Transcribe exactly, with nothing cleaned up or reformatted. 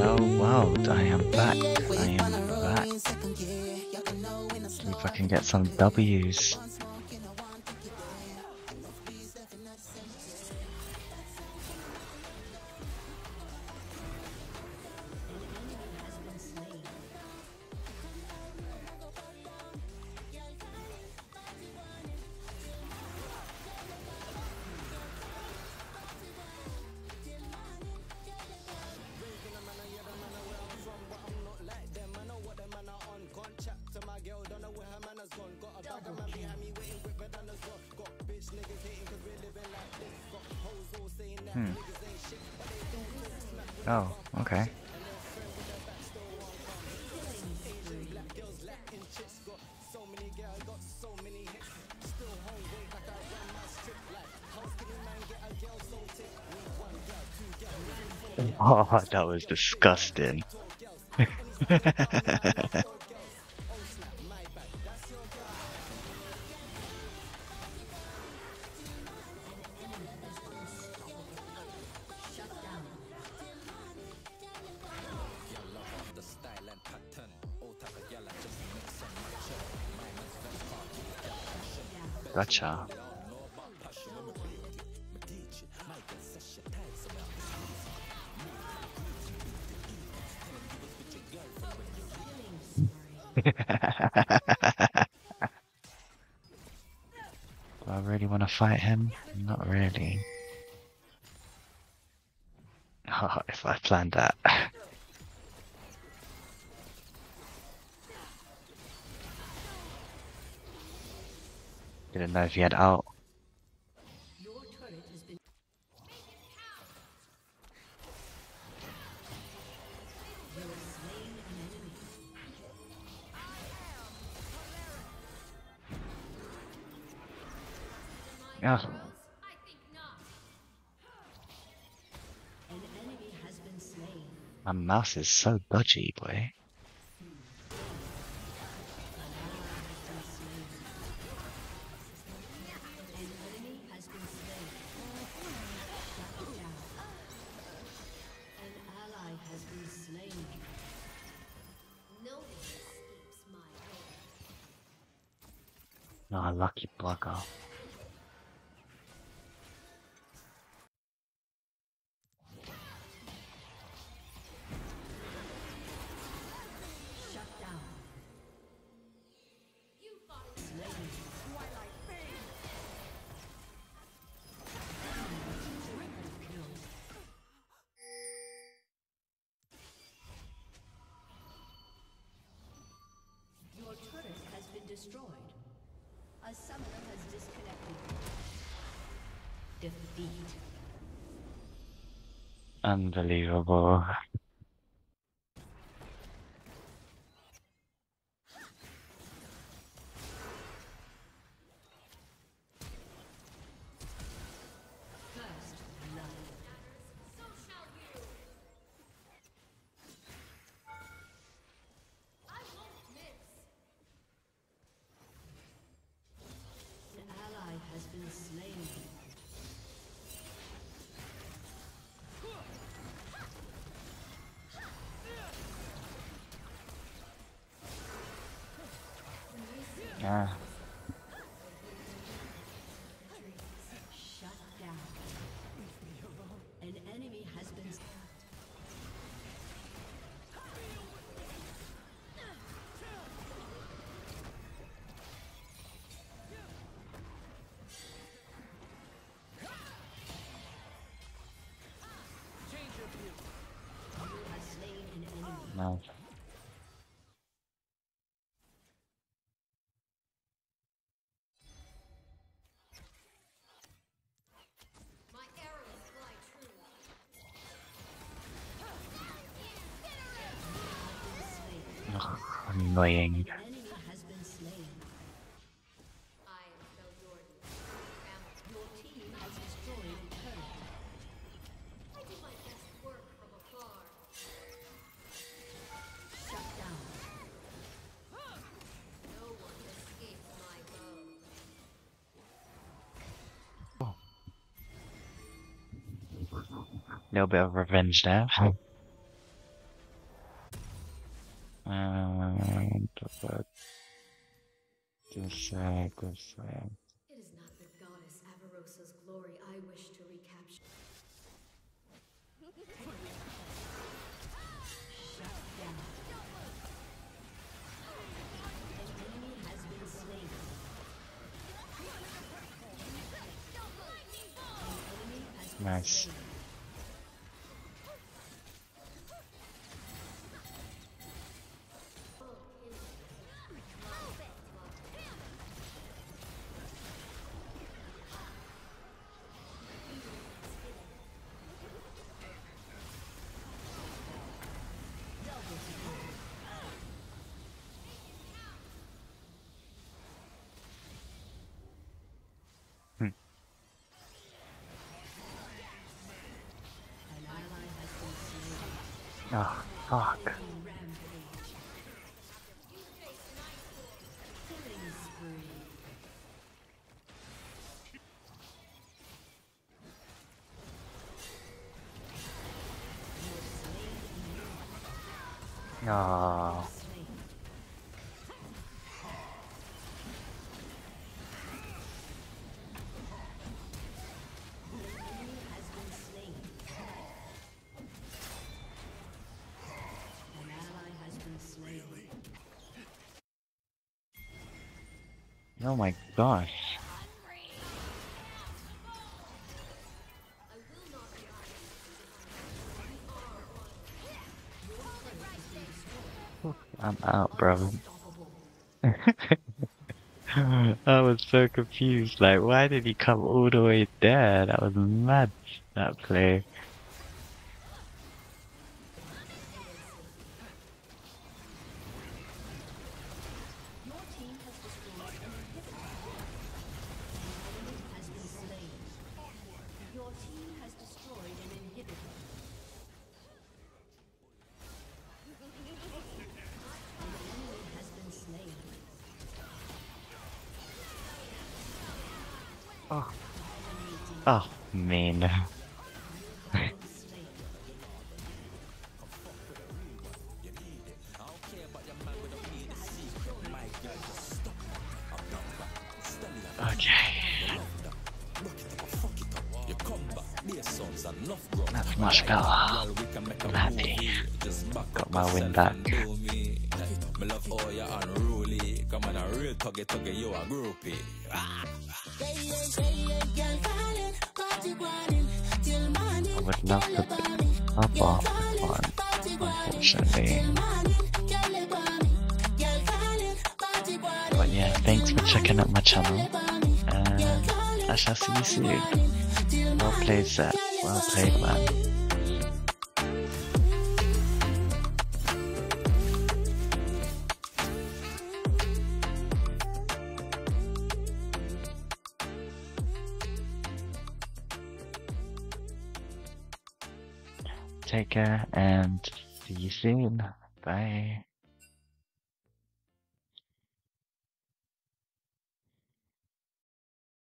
Hello, wow, I am back. I am back. See if I can get some W's. Hmm. Oh, okay. Oh, that was disgusting. Gotcha. Do I really want to fight him? Not really. Oh, if I planned that. Didn't know if he had out. Yeah. My mouse is so dodgy, boy. Ah, lucky blocker. Your turret has been destroyed. A summoner has disconnected. Defeat. Unbelievable. Yeah. Shut down. An enemy has been no. Annoying. Oh. Little bit of revenge there. And that this uh, goes, uh, it is not the goddess Avarosa's glory I wish to recapture. Shut down. An enemy has been slain. An enemy has been nice. Slain. Ah, oh, fuck. Oh. Oh my gosh. I'm out, bro. I was so confused, like why did he come all the way there? That was mad, that play. Oh, oh man. Okay. Not much better. I'm happy. Got my win back. Me love all your unruly. Come on, a real tuggy tuggy, you a groupie. I would love to up off this one, unfortunately. But yeah, thanks for checking out my channel. And I shall see you soon. Well played, Zep. Well played, man. Take care and see you soon. Bye.